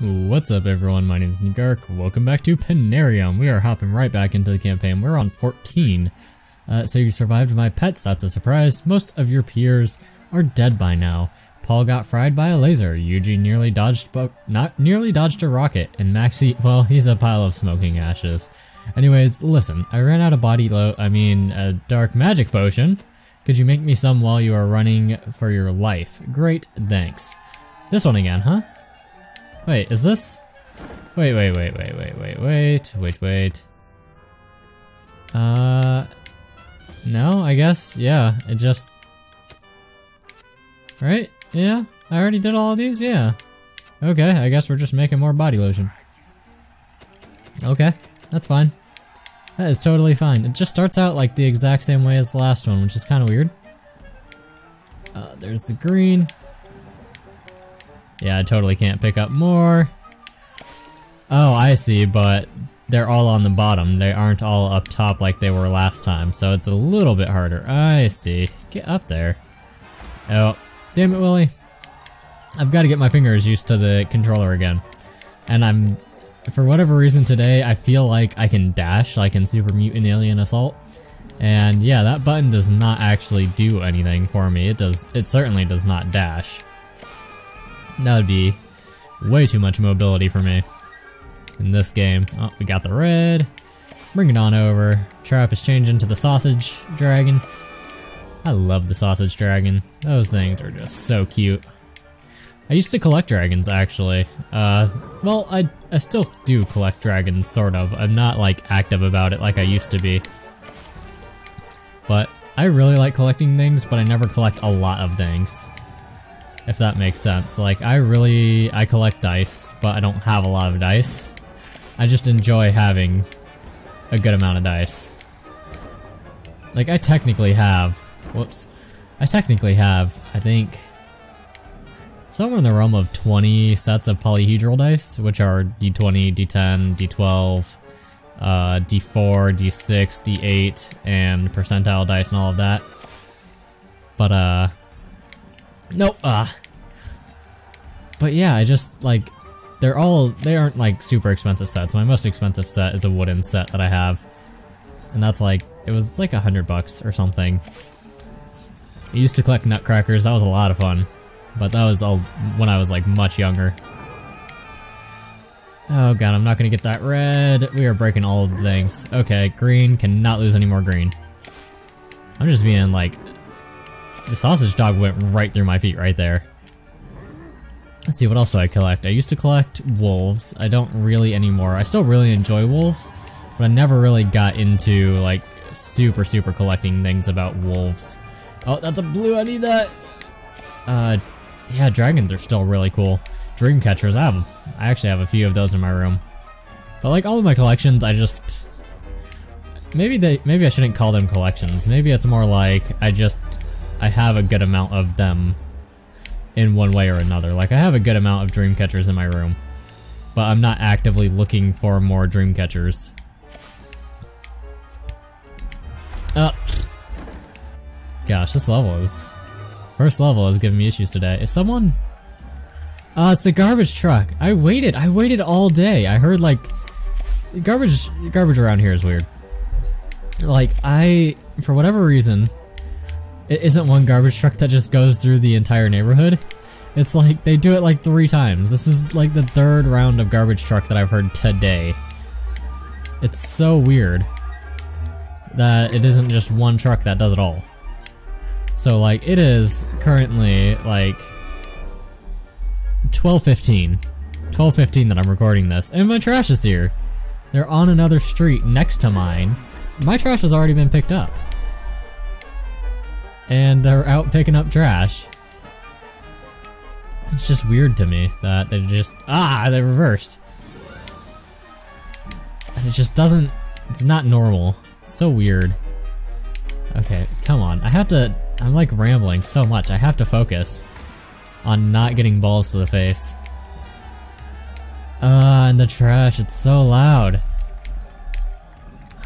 What's up everyone, my name is Negark, welcome back to Penarium. We are hopping right back into the campaign. We're on 14. So you survived my pets, that's a surprise. Most of your peers are dead by now. Paul got fried by a laser, Yuji nearly dodged a rocket, and Maxi, well, he's a pile of smoking ashes. Anyways, listen, I ran out of a dark magic potion. Could you make me some while you are running for your life? Great, thanks. This one again, huh? Wait, is this? Wait. No, I guess, yeah, it just... Right? Yeah, I already did all of these, yeah. Okay, I guess we're just making more body lotion. Okay, that's fine. That is totally fine. It just starts out like the exact same way as the last one, which is kind of weird. There's the green. Yeah, I totally can't pick up more. Oh, I see, but they're all on the bottom. They aren't all up top like they were last time, so it's a little bit harder. I see. Get up there. Oh, damn it, Willy. I've got to get my fingers used to the controller again. And I'm... For whatever reason today, I feel like I can dash, like in Super Mutant Alien Assault. And yeah, that button does not actually do anything for me. It certainly does not dash. That would be way too much mobility for me in this game. Oh, we got the red. Bring it on over. Trap is changing to the sausage dragon. I love the sausage dragon. Those things are just so cute. I used to collect dragons, actually. Well, I still do collect dragons, sort of. I'm not, like, active about it like I used to be. But I really like collecting things, but I never collect a lot of things. If that makes sense. Like, I collect dice, but I don't have a lot of dice. I just enjoy having a good amount of dice. Like, I technically have, whoops. I technically have, I think, somewhere in the realm of 20 sets of polyhedral dice, which are D20, D10, D12, D4, D6, D8, and percentile dice and all of that. But, nope. But yeah, I just like they aren't like super expensive sets. My most expensive set is a wooden set that I have, and that's like it was like $100 or something. I used to collect nutcrackers. That was a lot of fun, but that was all when I was like much younger. Oh god, I'm not gonna get that red. We are breaking all of the things. Okay, green cannot lose any more green. I'm just being like. The sausage dog went right through my feet right there. Let's see, what else do I collect? I used to collect wolves. I don't really anymore. I still really enjoy wolves, but I never really got into like super collecting things about wolves. Oh, that's a blue, I need that! Yeah, dragons are still really cool. Dreamcatchers, I have them. I actually have a few of those in my room. But like all of my collections, I just... Maybe I shouldn't call them collections. Maybe it's more like I have a good amount of them in one way or another. Like, I have a good amount of dreamcatchers in my room, but I'm not actively looking for more dreamcatchers. Oh. Gosh, this level is... First level is giving me issues today. Is someone... it's the garbage truck. I waited all day. I heard, like... Garbage around here is weird. Like, for whatever reason... It isn't one garbage truck that just goes through the entire neighborhood. It's like, they do it like 3 times. This is like the 3rd round of garbage truck that I've heard today. It's so weird that it isn't just one truck that does it all. So like, it is currently like 12:15 that I'm recording this, and my trash is here. They're on another street next to mine. My trash has already been picked up. And they're out picking up trash. It's just weird to me that they just... Ah! They reversed! And it just doesn't... It's not normal. It's so weird. Okay, come on. I'm like rambling so much. I have to focus on not getting balls to the face. And the trash. It's so loud.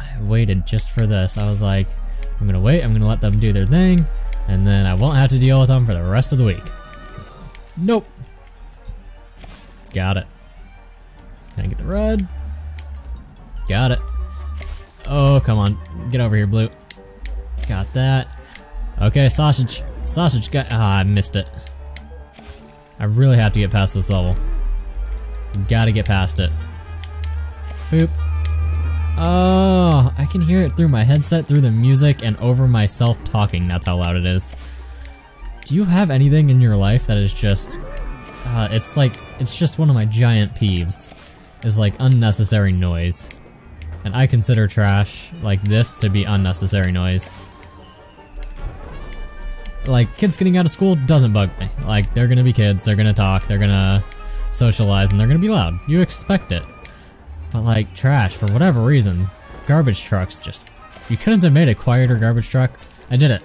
I waited just for this. I was like... I'm gonna wait, I'm gonna let them do their thing, and then I won't have to deal with them for the rest of the week. Nope. Got it. Can I get the red? Got it. Oh, come on. Get over here, blue. Got that. Okay, sausage. Sausage guy. Ah, I missed it. I really have to get past this level. Gotta get past it. Boop. Oh, I can hear it through my headset, through the music, and over myself talking. That's how loud it is. Do you have anything in your life that is just... it's like, it's just one of my giant peeves. Is like unnecessary noise. And I consider trash like this to be unnecessary noise. Like, kids getting out of school doesn't bug me. Like, they're gonna be kids, they're gonna talk, they're gonna socialize, and they're gonna be loud. You expect it. But like, trash, for whatever reason, garbage trucks just... You couldn't have made a quieter garbage truck. I did it.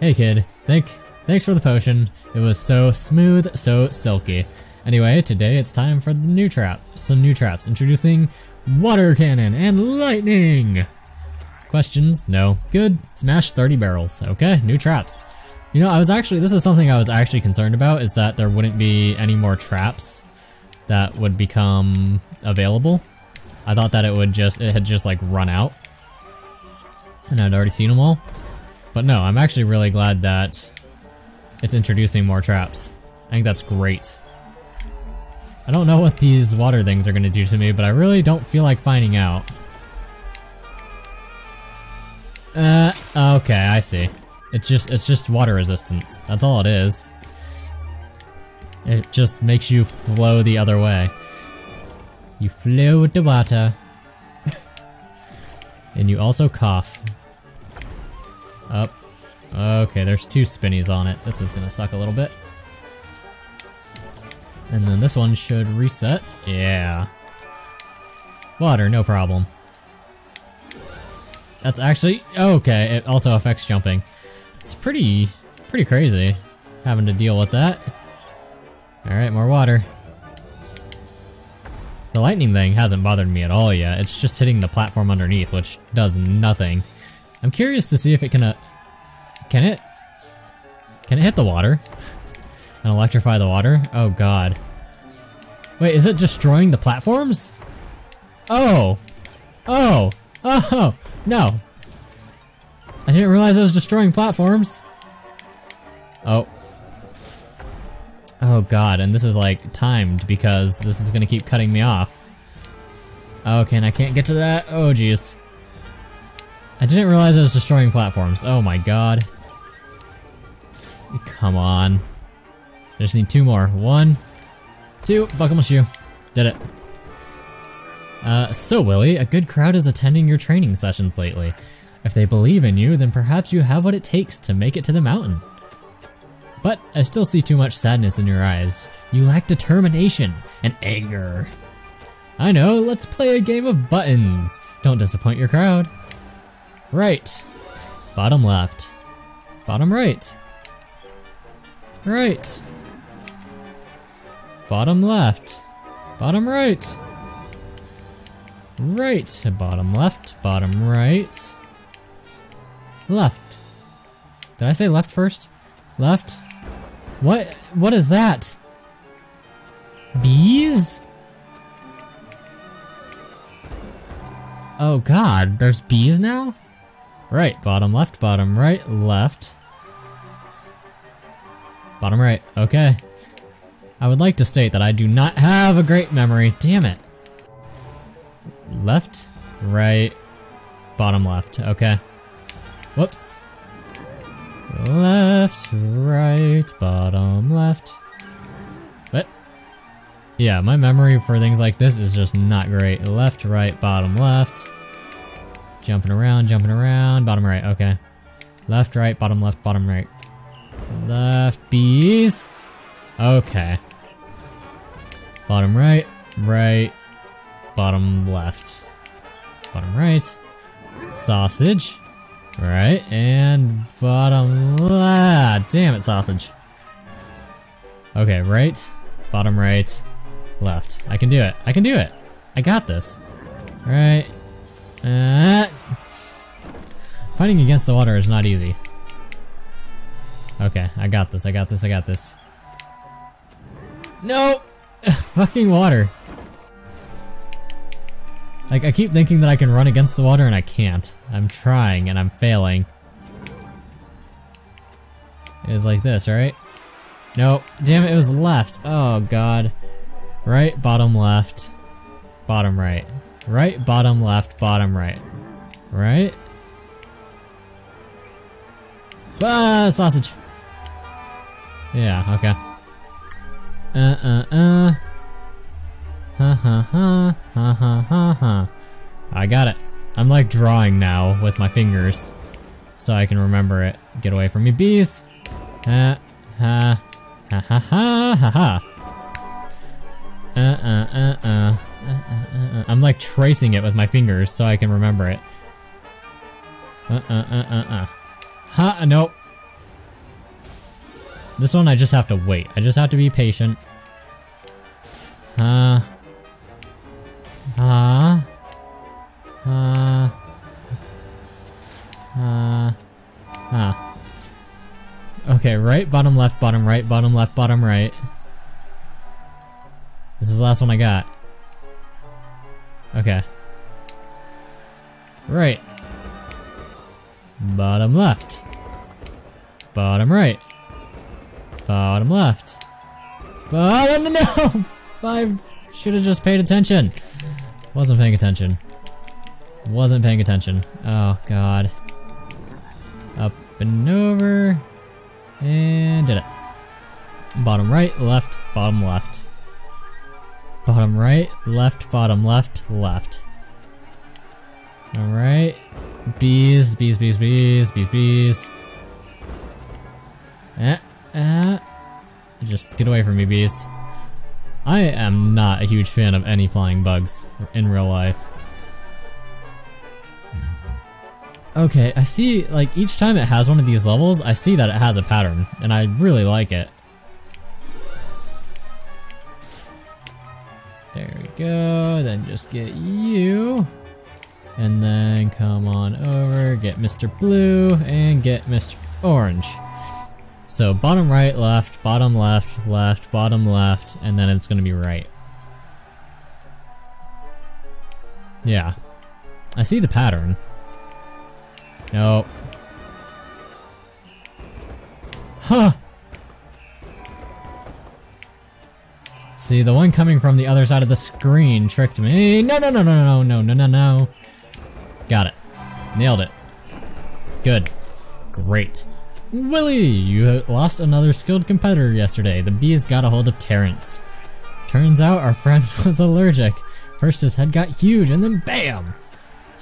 Hey kid, thanks for the potion. It was so smooth, so silky. Anyway, today it's time for the new trap. Some new traps. Introducing water cannon and lightning. Questions? No. Good. Smash 30 barrels. Okay, new traps. You know, this is something I was actually concerned about, is that there wouldn't be any more traps that would become available. I thought that it had just like run out. And I'd already seen them all. But no, I'm actually really glad that it's introducing more traps. I think that's great. I don't know what these water things are gonna do to me, but I really don't feel like finding out. Okay, I see. It's just water resistance. That's all it is. It just makes you flow the other way. You flow with the water. And you also cough. Up. Okay, there's two spinnies on it. This is gonna suck a little bit. And then this one should reset. Yeah. Water, no problem. That's actually... Okay, it also affects jumping. It's pretty crazy having to deal with that. Alright, more water. The lightning thing hasn't bothered me at all yet. It's just hitting the platform underneath, which does nothing. I'm curious to see if it can it hit the water and electrify the water? Oh god. Wait, is it destroying the platforms? Oh no. I didn't realize it was destroying platforms. Oh god, and this is like timed because this is gonna keep cutting me off. Okay, and I can't get to that. Oh jeez. I didn't realize it was destroying platforms. Oh my god. Come on. I just need two more. 1, 2, buckle my shoe. Did it. So Willy, a good crowd is attending your training sessions lately. If they believe in you, then perhaps you have what it takes to make it to the mountain. But I still see too much sadness in your eyes. You lack determination and anger. I know, let's play a game of buttons. Don't disappoint your crowd. Right. Bottom left. Bottom right. Right. Bottom left. Bottom right. Right. Bottom left. Bottom right. Left. Did I say left first? Left. What? What is that? Bees? Oh god, there's bees now? Right, bottom left, bottom right, left. Bottom right, okay. I would like to state that I do not have a great memory, damn it. Left, right, bottom left, okay. Whoops. Left, right, bottom left. What? Yeah, my memory for things like this is just not great. Left, right, bottom left. Jumping around, bottom right, okay. Left, right, bottom left, bottom right. Left, bees. Okay. Bottom right, right, bottom left. Bottom right, sausage. Right, and bottom left. Damn it, sausage. Okay, right, bottom right, left. I can do it, I can do it. I got this. Right. Fighting against the water is not easy. Okay, I got this, I got this, I got this. No! Fucking water. Like, I keep thinking that I can run against the water and I can't. I'm trying and I'm failing. It was like this, right? No, damn it was left. Oh god. Right, bottom, left. Bottom, right. Right, bottom, left, bottom, right. Right? Ah, sausage! Yeah, okay. Ha ha ha, ha ha ha ha. I got it. I'm like drawing now with my fingers, so I can remember it. Get away from me, bees! Ha ha ha ha ha ha ha. I'm like tracing it with my fingers so I can remember it. Ha, nope. This one I just have to wait. I just have to be patient. Okay, right, bottom, left, bottom, right, bottom, left, bottom, right. This is the last one I got. Okay. Right. Bottom left. Bottom right. Bottom left. Bottom, no! I should have just paid attention. Wasn't paying attention. Wasn't paying attention. Oh god. Up and over. And did it. Bottom right, left, bottom left. Bottom right, left, bottom left, left. Alright. Bees, bees, bees, bees, bees, bees. Just get away from me, bees. I am not a huge fan of any flying bugs in real life. Okay, I see, like, each time it has one of these levels, I see that it has a pattern, and I really like it. There we go, then just get you. And then come on over, get Mr. Blue, and get Mr. Orange. So bottom right, left, bottom left, left, bottom left, and then it's gonna be right. Yeah. I see the pattern. Nope. Huh! See, the one coming from the other side of the screen tricked me. No, no, no, no, no, no, no, no, no. Got it. Nailed it. Good. Great. Willy, you lost another skilled competitor yesterday. The bees got a hold of Terrence. Turns out our friend was allergic. First his head got huge and then BAM!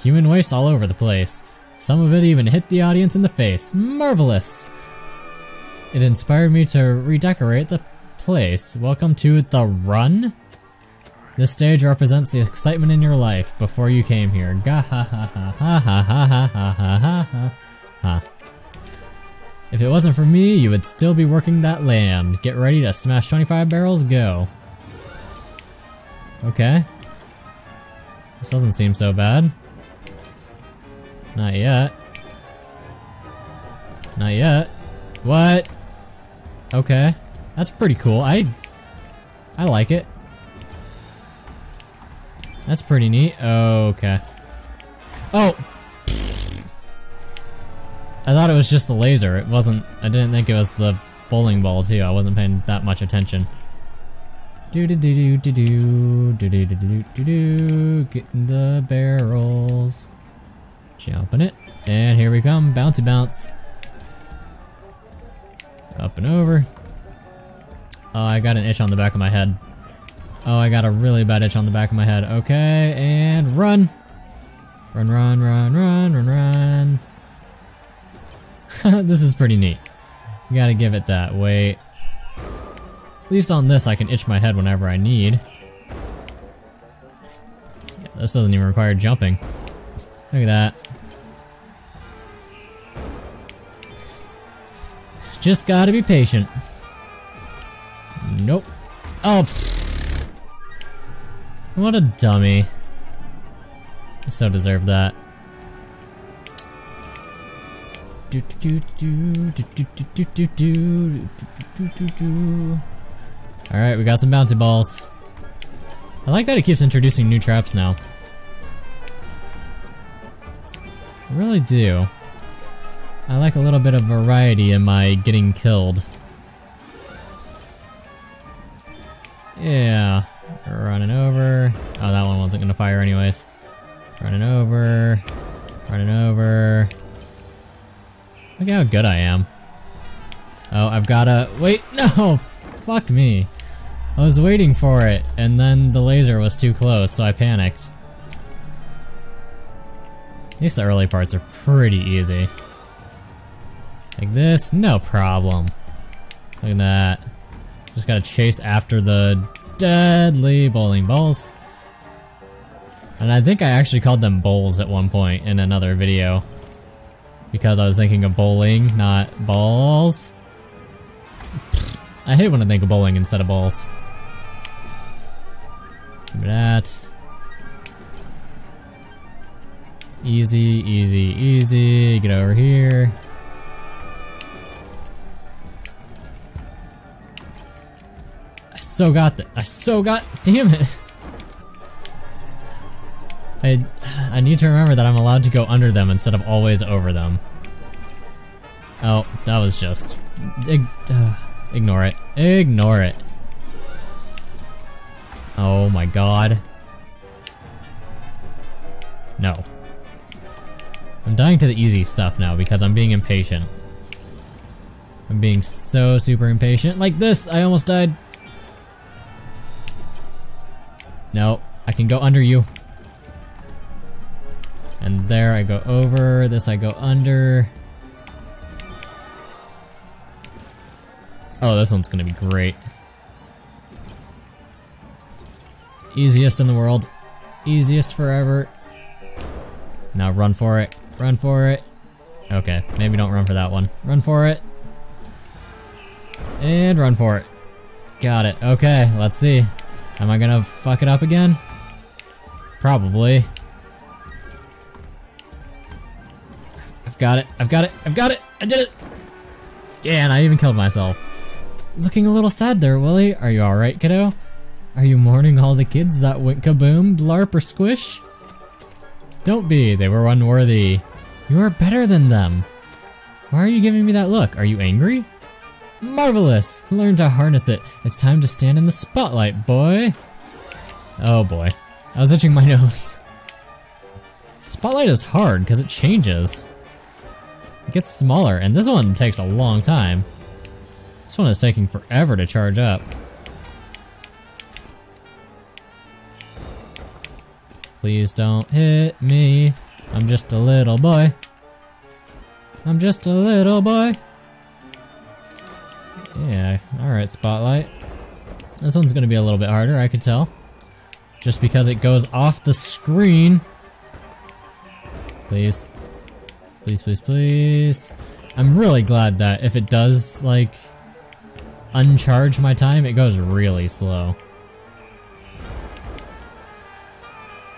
Human waste all over the place. Some of it even hit the audience in the face. Marvelous! It inspired me to redecorate the place. Welcome to the run? This stage represents the excitement in your life before you came here. Ga ha ha ha ha ha ha ha ha ha ha. If it wasn't for me, you would still be working that land. Get ready to smash 25 barrels, go. Okay. This doesn't seem so bad. Not yet. Not yet. What? Okay. That's pretty cool. I like it. That's pretty neat. Okay. Oh! I thought it was just the laser. It wasn't. I didn't think it was the bowling ball too. I wasn't paying that much attention. Do do do do do do do do do do do do. Getting the barrels, jumping it, and here we come. Bouncy bounce. Up and over. Oh, I got an itch on the back of my head. Oh, I got a really bad itch on the back of my head. Okay, and run, run, run, run, run, run, run. This is pretty neat. You gotta give it that. Wait. At least on this I can itch my head whenever I need. Yeah, this doesn't even require jumping. Look at that. Just gotta be patient. Nope. Oh, pfft. What a dummy. I so deserve that. Do do do do do do do do do do. All right, we got some bouncy balls. I like that it keeps introducing new traps now. I really do. I like a little bit of variety in my getting killed. Yeah. Running over. Oh, that one wasn't gonna fire anyways. Running over. Running over. Look how good I am. Oh, I've gotta... Wait, no! Fuck me. I was waiting for it, and then the laser was too close, so I panicked. At least the early parts are pretty easy. Like this, no problem. Look at that. Just gotta chase after the deadly bowling balls. And I think I actually called them bowls at one point in another video. Because I was thinking of bowling, not balls. I hate when I think of bowling instead of balls. Give me that. Easy, easy, easy. Get over here. I so got damn it. I need to remember that I'm allowed to go under them instead of always over them. Oh, that was just ignore it. Ignore it. Oh my god. No. I'm dying to the easy stuff now because I'm being impatient. I'm being so super impatient. Like this, I almost died. No, I can go under you. And there I go over, this I go under. Oh, this one's gonna be great. Easiest in the world. Easiest forever. Now run for it. Run for it. Okay, maybe don't run for that one. Run for it. And run for it. Got it. Okay, let's see. Am I gonna fuck it up again? Probably. I've got it. I've got it. I've got it. I did it. Yeah, and I even killed myself. Looking a little sad there, Willy. Are you alright, kiddo? Are you mourning all the kids that went kaboom, blarp, or squish? Don't be, they were unworthy. You are better than them. Why are you giving me that look? Are you angry? Marvelous! Learn to harness it. It's time to stand in the spotlight, boy. Oh boy. I was itching my nose. Spotlight is hard because it changes. It gets smaller, and this one takes a long time. This one is taking forever to charge up. Please don't hit me. I'm just a little boy. I'm just a little boy. Yeah, alright, Spotlight. This one's gonna be a little bit harder, I could tell. Just because it goes off the screen. Please. Please, please, please. I'm really glad that if it does, like, uncharge my time, it goes really slow.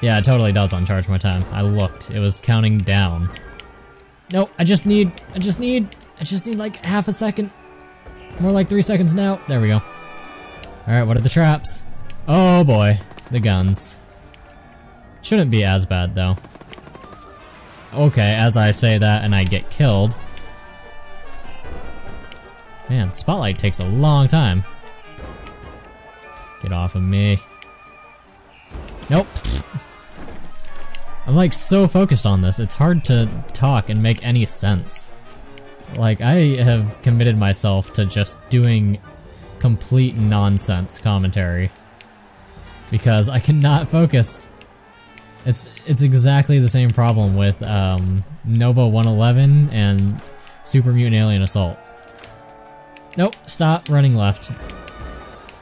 Yeah, it totally does uncharge my time. I looked. It was counting down. No, I just need like half a second. More like 3 seconds now. There we go. Alright, what are the traps? Oh boy, the guns. Shouldn't be as bad though. Okay, as I say that and I get killed. Man, Spotlight takes a long time. Get off of me. Nope. I'm like so focused on this, it's hard to talk and make any sense. Like, I have committed myself to just doing complete nonsense commentary. Because I cannot focus. It's exactly the same problem with Nova 111 and Super Mutant Alien Assault. Nope, stop running left.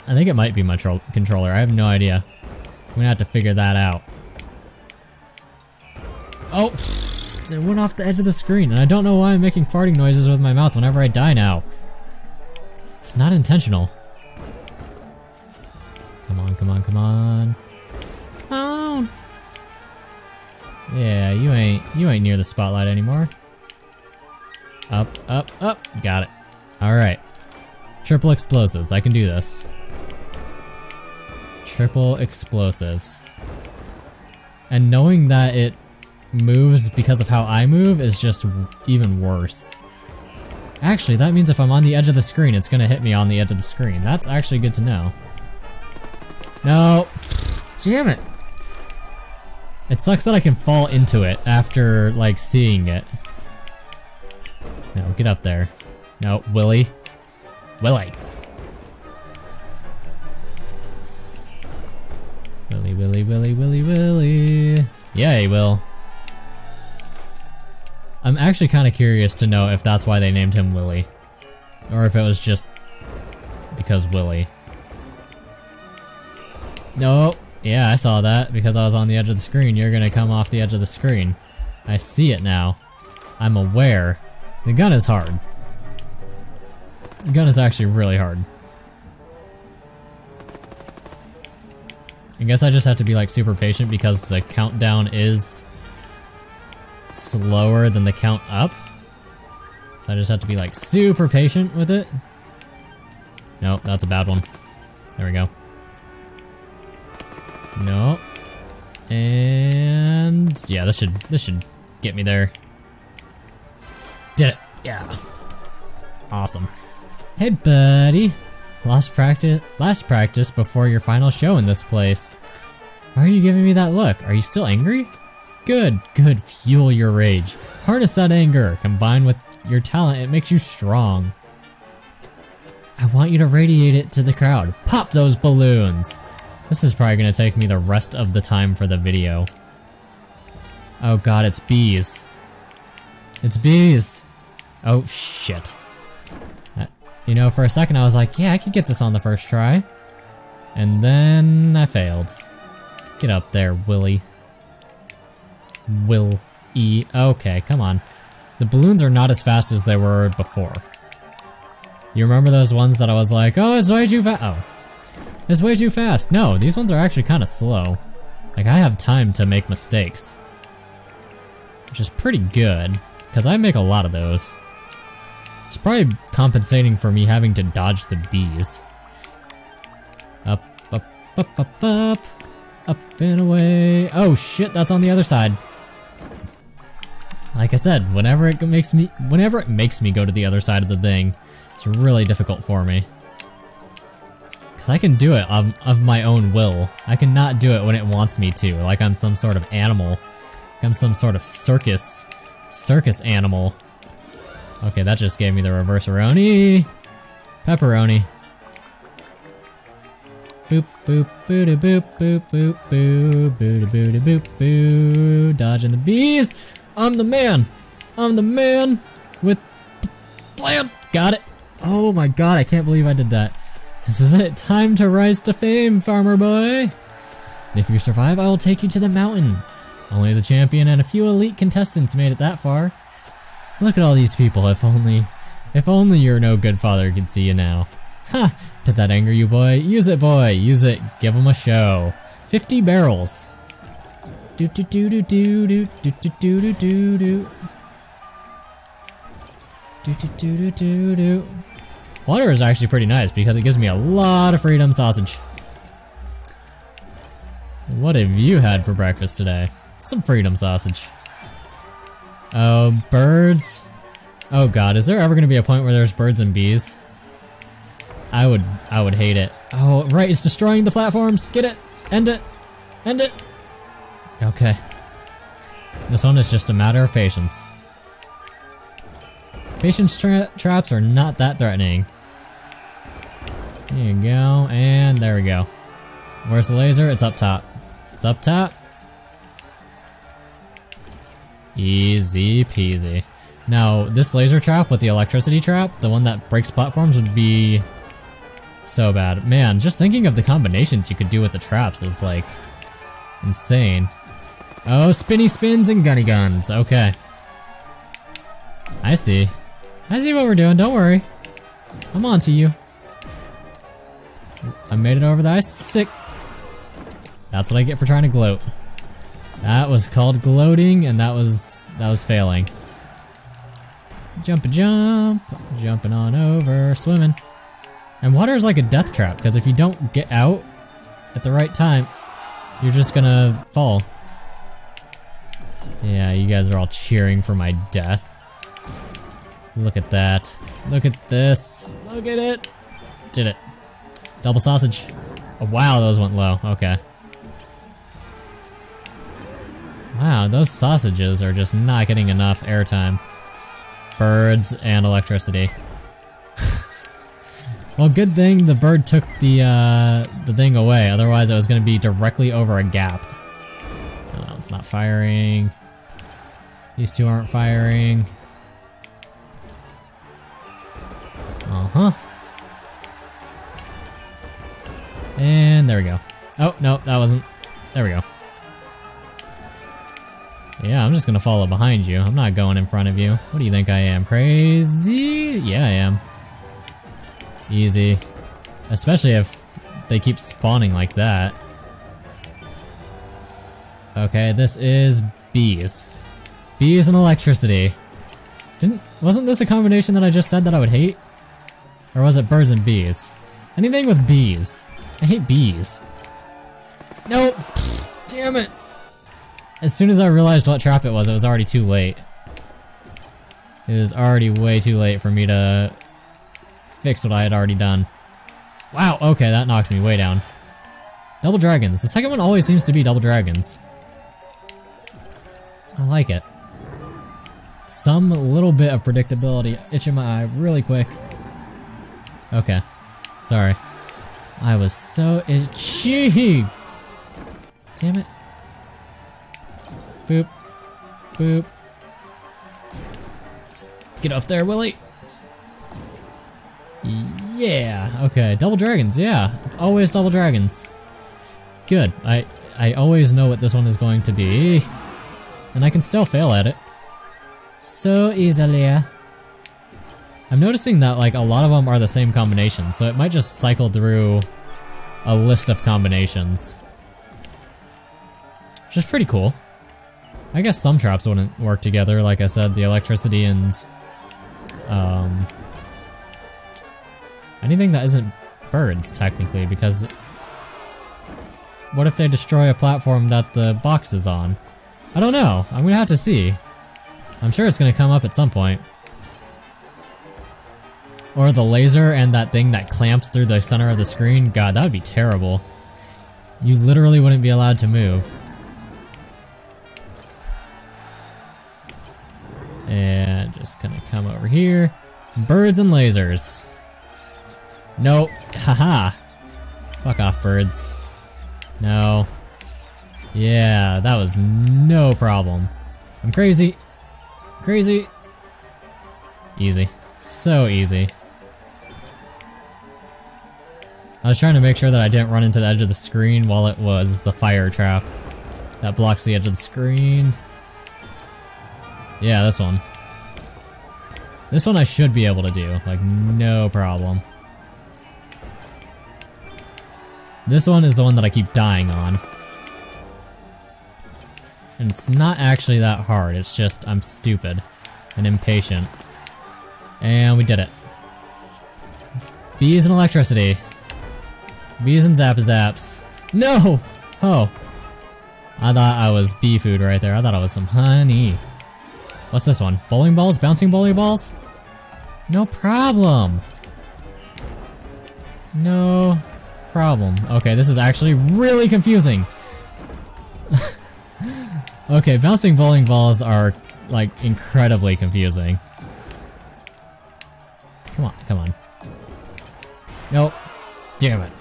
I think it might be my controller, I have no idea. I'm gonna have to figure that out. Oh, it went off the edge of the screen, and I don't know why I'm making farting noises with my mouth whenever I die now. It's not intentional. Come on, come on, come on. Come on! Yeah, you ain't near the spotlight anymore. Up, up, up! Got it. Alright. Triple explosives, I can do this. Triple explosives. And knowing that it moves because of how I move is just even worse. Actually, that means if I'm on the edge of the screen, it's gonna hit me on the edge of the screen. That's actually good to know. No! Damn it! It sucks that I can fall into it after, like, seeing it. No, get up there. No, Willy. Willy! Willy, Willy, Willy, Willy, Willy! Yay, Will. I'm actually kind of curious to know if that's why they named him Willy. Or if it was just because Willy. No, yeah, I saw that because I was on the edge of the screen. You're gonna come off the edge of the screen. I see it now. I'm aware. The gun is hard. The gun is actually really hard. I guess I just have to be like super patient because the countdown is slower than the count up. So I just have to be like super patient with it. Nope, that's a bad one. There we go. No. And yeah, this should get me there. Did it. Yeah. Awesome. Hey buddy. Last practice before your final show in this place. Why are you giving me that look? Are you still angry? Good, good, fuel your rage. Harness that anger. Combined with your talent, it makes you strong. I want you to radiate it to the crowd. Pop those balloons! This is probably gonna take me the rest of the time for the video. Oh god, it's bees. It's bees! Oh shit. You know, for a second I was like, yeah, I could get this on the first try. And then I failed. Get up there, Willy. Will-E. Okay, come on. The balloons are not as fast as they were before. You remember those ones that I was like, oh, it's way too fast. Oh. It's way too fast. No, these ones are actually kind of slow. Like, I have time to make mistakes. Which is pretty good, because I make a lot of those. It's probably compensating for me having to dodge the bees. Up, up, up, up, up. Up and away. Oh shit, that's on the other side. Like I said, whenever it makes me go to the other side of the thing, it's really difficult for me. Cause I can do it of my own will. I cannot do it when it wants me to, like I'm some sort of animal. Like I'm some sort of circus animal. Okay, that just gave me the reverse-a-roni. Pepperoni. Boop, boop, booty, boop, boop, boop, boop, booty, booty, boop, boo. Dodging the bees. I'm the man. I'm the man with plan. Got it. Oh my god, I can't believe I did that. This is it. Time to rise to fame, farmer boy. If you survive, I will take you to the mountain. Only the champion and a few elite contestants made it that far. Look at all these people, if only your no good father could see you now. Ha! Did that anger you, boy? Use it, boy! Use it! Give him a show! 50 barrels! Do do do do do do do do do do do do do do do do do. Water is actually pretty nice because it gives me a lot of freedom sausage. What have you had for breakfast today? Some freedom sausage. Oh, birds. Oh god, is there ever gonna be a point where there's birds and bees? I would hate it. Oh, right, it's destroying the platforms. Get it. End it. End it. Okay. This one is just a matter of patience. Patience traps are not that threatening. There you go, and there we go. Where's the laser? It's up top. It's up top. Easy peasy. Now, this laser trap with the electricity trap, the one that breaks platforms, would be so bad. Man, just thinking of the combinations you could do with the traps is like insane. Oh, spinny spins and gunny guns. Okay. I see. I see what we're doing. Don't worry. I'm on to you. I made it over the ice stick. That's what I get for trying to gloat. That was called gloating, and that was failing. Jump, jump, jumping on over, swimming. And water is like a death trap, because if you don't get out at the right time, you're just gonna fall. Yeah, you guys are all cheering for my death. Look at that. Look at this. Look at it. Did it. Double sausage. Oh, wow, those went low. Okay. Wow, those sausages are just not getting enough airtime. Birds and electricity. Well, good thing the bird took the thing away, otherwise I was going to be directly over a gap. No, it's not firing. These two aren't firing. Uh-huh. And there we go. Oh, no, that wasn't. There we go. Yeah, I'm just going to follow behind you. I'm not going in front of you. What do you think I am? Crazy? Yeah, I am. Easy. Especially if they keep spawning like that. Okay, this is bees. Bees and electricity. Wasn't this a combination that I just said that I would hate? Or was it birds and bees? Anything with bees. I hate bees. Nope! Damn it! As soon as I realized what trap it was already too late. It was already way too late for me to fix what I had already done. Wow, okay, that knocked me way down. Double dragons. The second one always seems to be double dragons. I like it. Some little bit of predictability. Itching my eye really quick. Okay. Sorry. I was so itchy! Damn it. Boop. Boop. Get up there, Willy! Yeah, okay, double dragons, yeah. It's always double dragons. Good, I always know what this one is going to be. And I can still fail at it. So easily. I'm noticing that like a lot of them are the same combination, so it might just cycle through a list of combinations. Which is pretty cool. I guess some traps wouldn't work together, like I said, the electricity and anything that isn't birds, technically, because what if they destroy a platform that the box is on? I don't know. I'm gonna have to see. I'm sure it's gonna come up at some point. Or the laser and that thing that clamps through the center of the screen. God, that would be terrible. You literally wouldn't be allowed to move. And just gonna come over here. Birds and lasers. Nope. Haha. Fuck off, birds. No. Yeah, that was no problem. I'm crazy. Crazy. Easy. So easy. I was trying to make sure that I didn't run into the edge of the screen while it was the fire trap. That blocks the edge of the screen. Yeah, this one. This one I should be able to do. Like, no problem. This one is the one that I keep dying on. And it's not actually that hard, it's just I'm stupid and impatient. And we did it. Bees and electricity. Bees and zap-zaps. No! Oh. I thought I was bee food right there. I thought I was some honey. What's this one? Bowling balls? Bouncing bowling balls? No problem. No problem. Okay, this is actually really confusing. Okay, bouncing bowling balls are like incredibly confusing. Come on, come on. Nope. Damn it.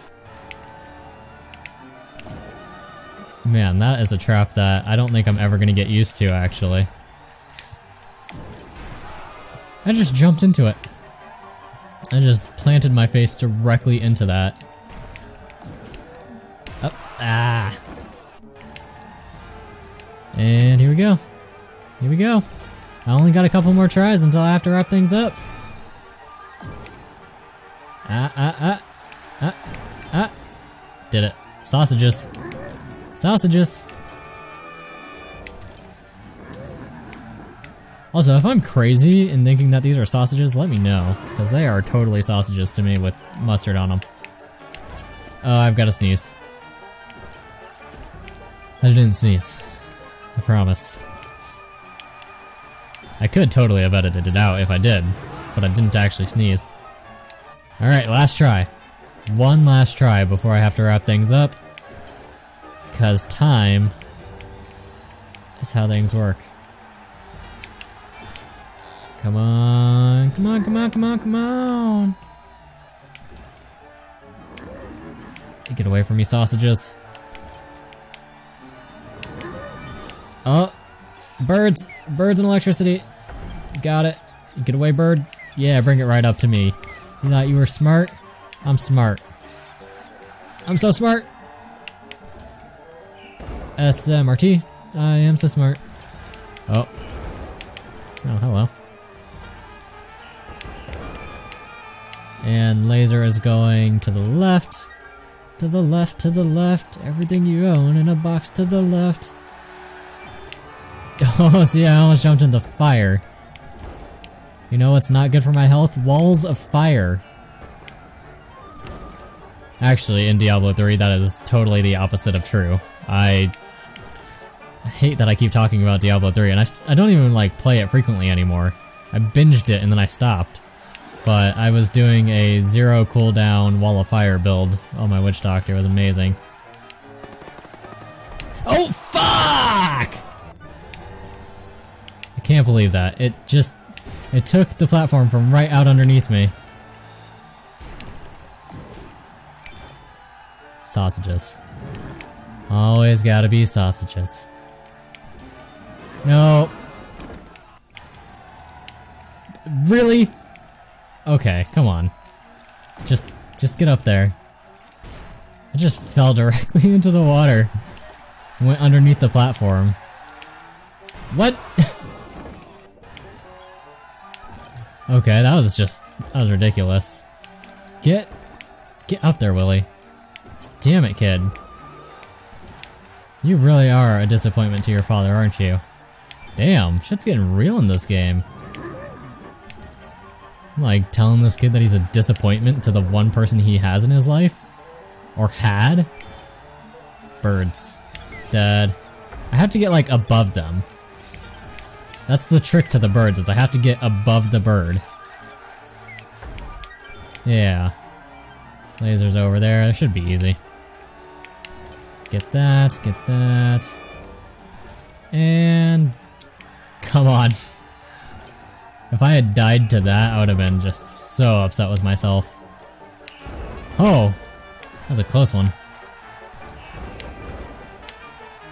Man, that is a trap that I don't think I'm ever gonna get used to, actually. I just jumped into it. I just planted my face directly into that. Ah. And here we go. Here we go. I only got a couple more tries until I have to wrap things up. Did it. Sausages. Sausages. Also, if I'm crazy in thinking that these are sausages, let me know. Because they are totally sausages to me with mustard on them. Oh, I've got to sneeze. I didn't sneeze. I promise. I could totally have edited it out if I did, but I didn't actually sneeze. Alright, last try. One last try before I have to wrap things up, because time is how things work. Come on, come on, come on, come on, come on! Get away from me, sausages. Oh, birds! Birds and electricity! Got it. Get away, bird. Yeah, bring it right up to me. You thought you were smart? I'm smart. I'm so smart! SMRT. I am so smart. Oh. Oh, hello. And laser is going to the left. To the left, to the left, everything you own in a box to the left. Oh, see, I almost jumped into fire. You know what's not good for my health? Walls of fire. Actually, in Diablo 3, that is totally the opposite of true. I hate that I keep talking about Diablo 3, and I don't even like play it frequently anymore. I binged it and then I stopped. But I was doing a 0 cooldown wall of fire build. Oh, my witch doctor was amazing. Oh, fuck! I can't believe that. It took the platform from right out underneath me. Sausages. Always gotta be sausages. No. Really? Okay, come on. Just get up there. I just fell directly into the water. Went underneath the platform. What? Okay, that was ridiculous. Get up there, Willy. Damn it, kid. You really are a disappointment to your father, aren't you? Damn, shit's getting real in this game. Like, telling this kid that he's a disappointment to the one person he has in his life? Or had? Birds. Dead. I have to get, like, above them. That's the trick to the birds, is I have to get above the bird. Yeah. Laser's over there, that should be easy. Get that, get that. And... come on. If I had died to that, I would have been just so upset with myself. Oh! That was a close one.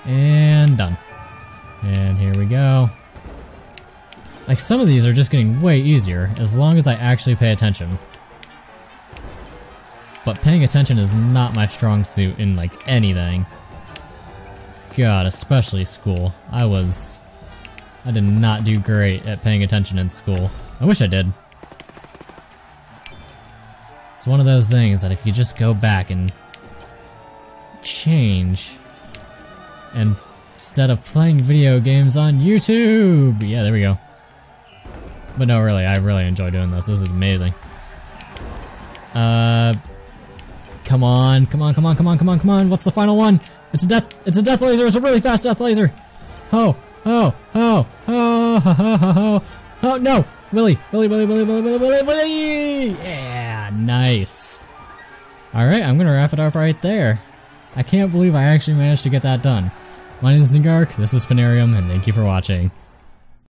And done. And here we go. Like, some of these are just getting way easier, as long as I actually pay attention. But paying attention is not my strong suit in, like, anything. God, especially school. I did not do great at paying attention in school. I wish I did. It's one of those things that if you just go back and change, and instead of playing video games on YouTube, yeah, there we go. But no, really, I really enjoy doing this. This is amazing. Come on, come on, come on, come on, come on, come on. What's the final one? It's a death laser. It's a really fast death laser. Oh. Oh, oh, oh, oh, oh, oh, oh, oh, no! Willy, Willy, Willy, Willy, Willy, Willy, Willy, Willy! Yeah, nice. Alright, I'm gonna wrap it up right there. I can't believe I actually managed to get that done. My name is Negark, this is Penarium, and thank you for watching.